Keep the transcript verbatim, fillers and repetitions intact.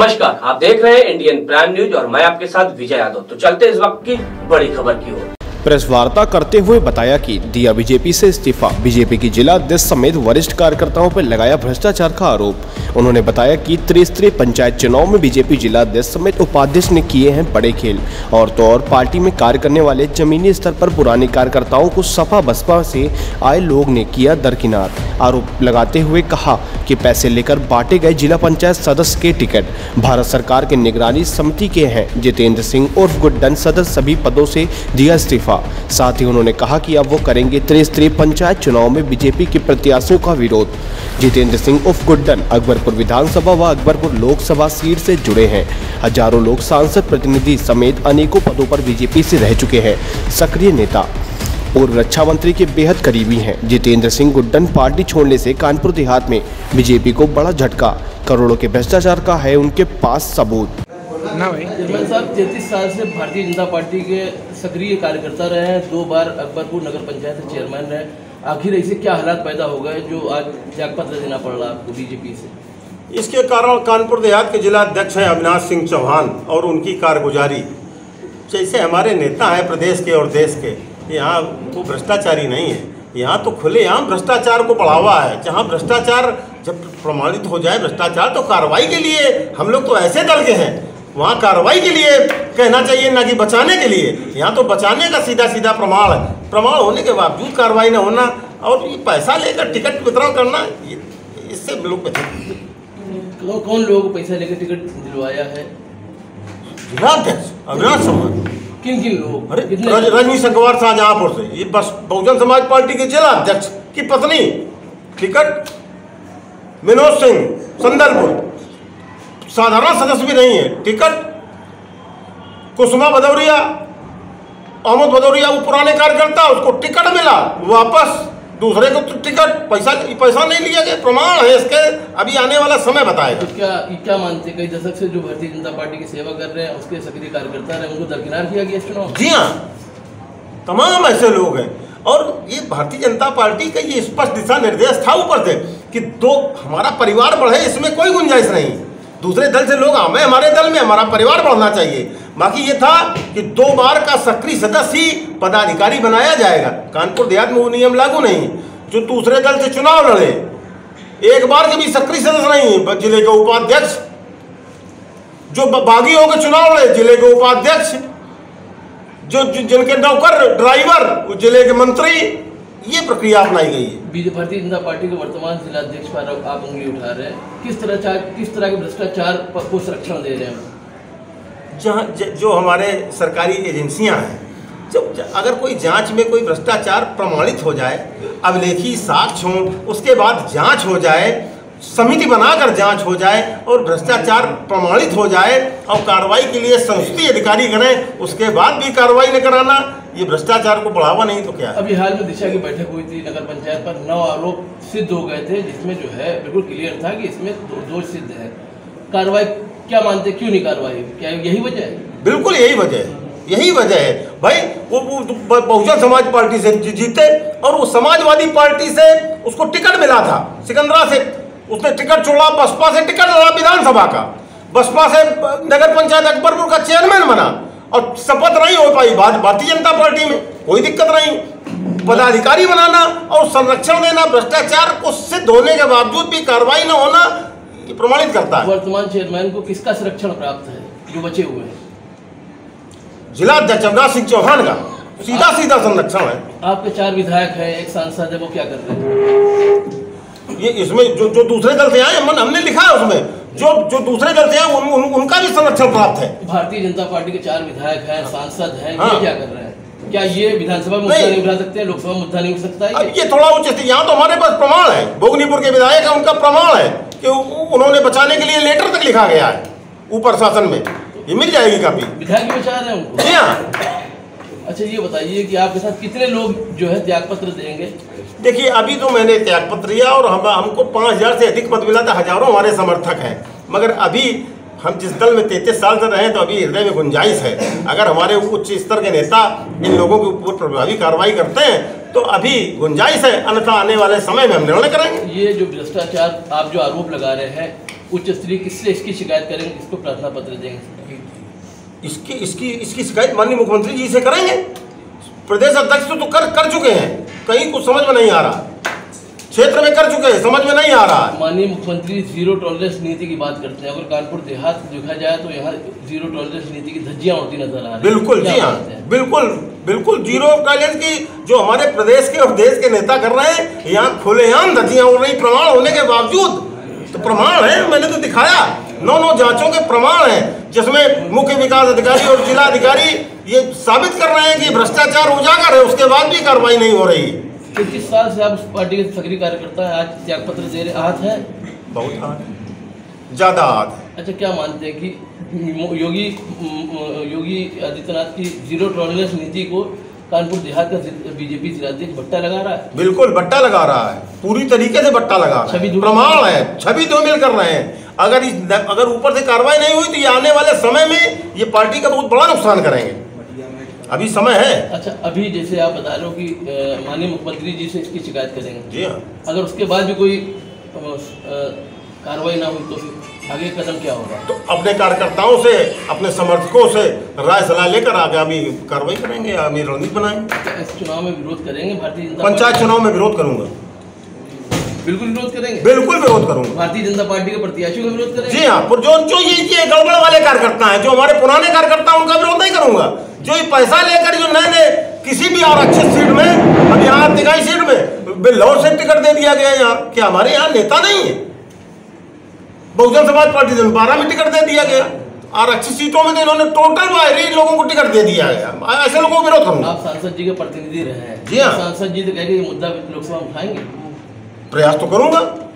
नमस्कार, आप देख रहे हैं इंडियन प्राइम न्यूज और मैं आपके साथ विजय यादव। तो चलते इस वक्त की बड़ी खबर की ओर। प्रेस वार्ता करते हुए बताया कि दिया बीजेपी से इस्तीफा, बीजेपी की जिला अध्यक्ष समेत वरिष्ठ कार्यकर्ताओं पर लगाया भ्रष्टाचार का आरोप। उन्होंने बताया कि त्रिस्तरीय पंचायत चुनाव में बीजेपी जिला अध्यक्ष समेत उपाध्यक्ष ने किए हैं बड़े खेल, और तो और पार्टी में कार्य करने वाले जमीनी स्तर पर पुराने कार्यकर्ताओं को सपा बसपा से आए लोग ने किया दरकिनार। आरोप लगाते हुए कहा कि पैसे लेकर बांटे गए जिला पंचायत सदस्य के टिकट भारत सरकार के निगरानी समिति के हैं। जितेंद्र सिंह उर्फ गुड्डन सदस्य सभी पदों से दिया इस्तीफा। साथ ही उन्होंने कहा कि अब वो करेंगे त्रिस्तरीय पंचायत चुनाव में बीजेपी के प्रत्याशियों का विरोध। जितेंद्र सिंह उर्फ गुड्डन अकबरपुर विधानसभा व अकबरपुर लोकसभा सीट से जुड़े हैं। हजारों लोग सांसद प्रतिनिधि समेत अनेकों पदों पर बीजेपी से रह चुके हैं। सक्रिय नेता पूर्व रक्षा मंत्री के बेहद करीबी हैं। जितेंद्र सिंह गुड्डन पार्टी छोड़ने से कानपुर देहात में बीजेपी को बड़ा झटका, करोड़ों के भ्रष्टाचार का है उनके पास सबूत। जर्मन साहब तैंतीस साल से भारतीय जनता पार्टी के सक्रिय कार्यकर्ता रहे हैं, दो बार अकबरपुर नगर पंचायत के चेयरमैन रहे। आखिर ऐसे क्या हालात पैदा हो गए जो आज त्यागपत्र देना पड़ रहा आपको बीजेपी से? इसके कारण कानपुर देहात के जिला अध्यक्ष हैं अविनाश सिंह चौहान और उनकी कारगुजारी, जैसे हमारे नेता हैं प्रदेश के और देश के। यहाँ वो भ्रष्टाचारी नहीं है, यहाँ तो खुलेआम भ्रष्टाचार को बढ़ावा है। जहाँ भ्रष्टाचार जब प्रमाणित हो जाए भ्रष्टाचार तो कार्रवाई के लिए, हम लोग तो ऐसे दल के हैं वहाँ कार्रवाई के लिए कहना चाहिए, ना कि बचाने के लिए। यहाँ तो बचाने का सीधा सीधा प्रमाण है, प्रमाण होने के बावजूद कार्रवाई न होना और ये पैसा लेकर टिकट वितरण करना, इससे लोग लो, कौन लोग पैसा लेकर टिकट दिलवाया है? जिलाध्यक्ष अविनाश चौहान। किन किन लोग? अरे रजनी शंकवार शाहजहाँपुर से, ये बस बहुजन समाज पार्टी के जिला अध्यक्ष की पत्नी टिकट। मिनोज सिंह संदलपुर साधारण सदस्य भी नहीं है, टिकट। कुसुमा भदौरिया, अमोद भदौरिया, वो पुराने कार्यकर्ता, उसको टिकट मिला वापस, दूसरे को टिकट। पैसा पैसा नहीं लिया गया, प्रमाण है इसके। अभी आने वाला समय बताएगा। तो क्या क्या मानते, कई दशक से जो भारतीय जनता पार्टी की सेवा कर रहे हैं उसके सक्रिय कार्यकर्ता रहे, उनको दरकिनार किया गया चुनाव? जी हाँ, तमाम ऐसे लोग हैं। और ये भारतीय जनता पार्टी का ये स्पष्ट दिशा निर्देश था ऊपर से कि दो हमारा परिवार बढ़े, इसमें कोई गुंजाइश नहीं। दूसरे दल से लोग हमें हमारे दल में हमारा परिवार बढ़ना चाहिए। बाकी ये था कि दो बार का सक्रिय सदस्य ही पदाधिकारी बनाया जाएगा। कानपुर देहात में वो नियम लागू नहीं जो दूसरे दल से चुनाव लड़े, एक बार के भी सक्रिय सदस्य नहीं। जिले के उपाध्यक्ष जो बागी होकर चुनाव लड़े, जिले के उपाध्यक्ष जो जिनके नौकर ड्राइवर, जिले के मंत्री, ये प्रक्रिया अपनाई गई है। भारतीय जनता पार्टी के वर्तमान जिलाध्यक्ष पर आप उंगली उठा रहे हैं, किस तरह किस तरह के भ्रष्टाचार को संरक्षण दे रहे हैं? जहाँ जो हमारे सरकारी एजेंसियां हैं, जब अगर कोई जांच में कोई भ्रष्टाचार प्रमाणित हो जाए, अभिलेखी साक्ष्य हों, उसके बाद जांच हो जाए, समिति बनाकर जांच हो जाए और भ्रष्टाचार प्रमाणित हो जाए और कार्रवाई के लिए संसदीय अधिकारी करें, उसके बाद भी कार्रवाई न कराना, ये भ्रष्टाचार को बढ़ावा नहीं तो क्या? अभी हाल में दिशा की बैठक हुई थी नगर पंचायत पर, नौ आरोप सिद्ध हो गए थे जिसमें जो है बिल्कुल क्लियर था कि इसमें दोष सिद्ध है। कार्रवाई क्या मानते, क्यों नहीं कार्रवाई? क्या यही वजह है? बिल्कुल यही वजह है, यही वजह है भाई। वो बहुजन समाज पार्टी से जीते और वो समाजवादी पार्टी से उसको टिकट मिला था, सिकंदरा से उसने टिकट छोड़ा, बसपा से टिकट लड़ा विधानसभा का, बसपा से नगर पंचायत अकबरपुर का चेयरमैन बना और शपथ नहीं हो पाई। भारतीय जनता पार्टी में कोई दिक्कत नहीं, पदाधिकारी बनाना और संरक्षण देना, भ्रष्टाचार को सिद्ध होने के बावजूद भी कार्रवाई न होना, ये प्रमाणित करता है। वर्तमान चेयरमैन को किसका संरक्षण प्राप्त है जो बचे हुए हैं? जिला अध्यक्ष अविनाश सिंह चौहान का सीधा सीधा संरक्षण है। आपके चार विधायक है, एक सांसद है, वो क्या कर रहे हैं? ये इसमें जो जो दूसरे दल से आए, हमने लिखा है उसमें जो जो दूसरे दल से हैं उन, उन, उनका भी संरक्षण प्राप्त है। भारतीय जनता पार्टी के चार विधायक हैं, सांसद हैं, हाँ। ये क्या कर रहे हैं? क्या ये विधानसभा मुद्दा नहीं, नहीं उठा सकते, लोकसभा मुद्दा नहीं उठ सकता है? अब ये थोड़ा उचित, यहाँ तो हमारे पास प्रमाण है, भोगनीपुर के विधायक है, उनका प्रमाण है कि उन्होंने बचाने के लिए लेटर तक लिखा गया है ऊपर शासन में, ये मिल जाएगी काफी। विधायक बचा रहे हैं? जी हाँ। अच्छा ये बताइए कि आपके साथ कितने लोग जो है त्यागपत्र देंगे? देखिए अभी तो मैंने त्यागपत्र दिया और हम हमको पाँच हज़ार से अधिक मत मिला था, हजारों हमारे समर्थक हैं। मगर अभी हम जिस दल में तैंतीस साल से रहे हैं तो अभी हृदय में गुंजाइश है। अगर हमारे उच्च स्तर के नेता इन लोगों के ऊपर प्रभावी कार्रवाई करते हैं तो अभी गुंजाइश है, अन्यथा आने वाले समय में हम निर्णय करेंगे। ये जो भ्रष्टाचार आप जो आरोप लगा रहे हैं, उच्च स्तरीय किससे इसकी शिकायत करेंगे, किसको प्रार्थना पत्र देंगे? इसकी इसकी इसकी शिकायत माननीय मुख्यमंत्री जी से करेंगे। प्रदेश अध्यक्ष तो, तो कर कर चुके हैं, कहीं कुछ समझ में नहीं आ रहा, क्षेत्र में कर चुके हैं, समझ में नहीं आ रहा। माननीय मुख्यमंत्री जीरो टॉलरेंस नीति की बात करते हैं, अगर कानपुर देहात देखा जाए तो यहाँ जीरो टॉलरेंस नीति की धज्जियाँ उड़ती नजर आ रही है। बिल्कुल जी हाँ, बिल्कुल बिल्कुल जीरो टॉलरेंस की जो हमारे प्रदेश के और देश के नेता कर रहे हैं, यहाँ खुलेआम धज्जियाँ उड़ रही, प्रमाण होने के बावजूद। तो प्रमाण है, मैंने तो दिखाया, नौ नौ जांचों के प्रमाण है जिसमें मुख्य विकास अधिकारी और जिला अधिकारी ये साबित कर रहे हैं कि भ्रष्टाचार उजागर है, उसके बाद भी कार्रवाई नहीं हो रही। पच्चीस साल से आप उस पार्टी के सक्रिय कार्यकर्ता है, आज त्यागपत्र दे रहे, आहत है, बहुत आहत, ज्यादा आहत। अच्छा, क्या मानते हैं कि योगी योगी आदित्यनाथ की जीरो टॉलरेंस नीति को कानपुर देहात का बीजेपी जिला अध्यक्ष बट्टा लगा रहा है? बिल्कुल बट्टा लगा रहा है, पूरी तरीके से बट्टा लगा रहा है, प्रमाण है, छवि धूमिल कर रहे हैं। अगर इस अगर ऊपर से कार्रवाई नहीं हुई तो ये आने वाले समय में ये पार्टी का बहुत बड़ा नुकसान करेंगे, अभी समय है। अच्छा, अभी जैसे आप बता रहे हो कि माननीय मुख्यमंत्री जी से इसकी शिकायत करेंगे, जी हाँ, अगर उसके बाद भी कोई कार्रवाई ना हुई तो आगे कदम क्या होगा? तो अपने कार्यकर्ताओं से, अपने समर्थकों से राय सलाह लेकर आगामी कार्रवाई करेंगे, आगामी रणनीति बनाएंगे। इस चुनाव में विरोध करेंगे भारतीय जनता? पंचायत चुनाव में विरोध करूंगा, बिल्कुल विरोध करेंगे, बिल्कुल विरोध करूंगा। भारतीय जनता पार्टी के प्रत्याशियों का विरोध करेंगे? जी हाँ, पर जो जो ये गड़बड़ वाले कार्यकर्ता है, जो हमारे पुराने कार्यकर्ता उनका विरोध नहीं करूंगा, जो ये पैसा लेकर जो नए नए किसी भी और अच्छी सीट में, अब यहाँ तिगाई सीट में बिल्लौर से टिकट दे दिया गया, यहाँ क्या हमारे यहाँ नेता नहीं है? बहुजन समाज पार्टी से बारह में टिकट दे दिया गया और अच्छी सीटों में इन्होंने टोटल बाहरी लोगों को टिकट दे दिया गया, ऐसे लोगों को विरोध करूंगा। आप सांसद जी के प्रतिनिधि रहे हैं, जी हाँ, सांसद जी तो कह रहे हैं मुद्दा लोकसभा उठाएंगे, प्रयास तो करूंगा।